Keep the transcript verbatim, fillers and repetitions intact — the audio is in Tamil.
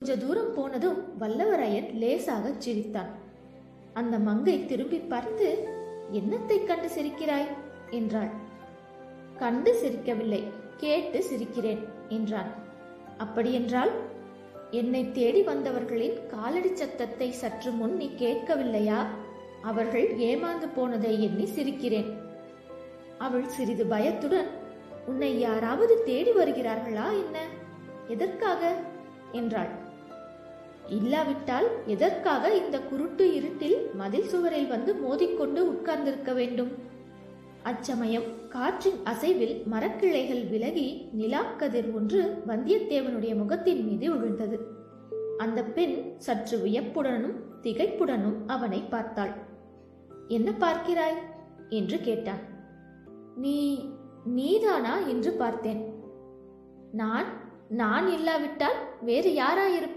கொஞ்ச தூரம் போனதும் வல்லவரையன் லேசாக சிரித்தான். அந்த மங்கை திரும்பி பார்த்து, என்னத்தை கண்டு சிரிக்கிறாய் என்றாள். கண்டு சிரிக்கவில்லை, கேட்டு சிரிக்கிறேன் என்றான். அப்படியென்றால் என்னை தேடி வந்தவர்களின் காலடி சத்தத்தை சற்று முன் நீ கேட்கவில்லையா? அவர்கள் ஏமாந்து போனதை எண்ணி சிரிக்கிறேன். அவள் சிறிது பயத்துடன், உன்னை யாராவது தேடி வருகிறார்களா என்ன, எதற்காக என்றாள். இல்லாவிட்டால் எதற்காக இந்த குருட்டு இருட்டில் மதில் சுவரில் வந்து மோதிக்கொண்டு உட்கார்ந்திருக்க வேண்டும்? அச்சமயம் காற்றின் அசைவில் மரக்கிளைகள் விலகி நிலாக்கதிர் ஒன்று வந்தியத்தேவனுடைய முகத்தின் மீது விழுந்தது. அந்த பெண் சற்று வியப்புடனும் திகைப்புடனும் அவனை பார்த்தாள். என்ன பார்க்கிறாய் என்று கேட்டான். நீ நீதானா என்று பார்த்தேன். நான் நான் இல்லாவிட்டால் வேறு யாராயிருப்பேன்?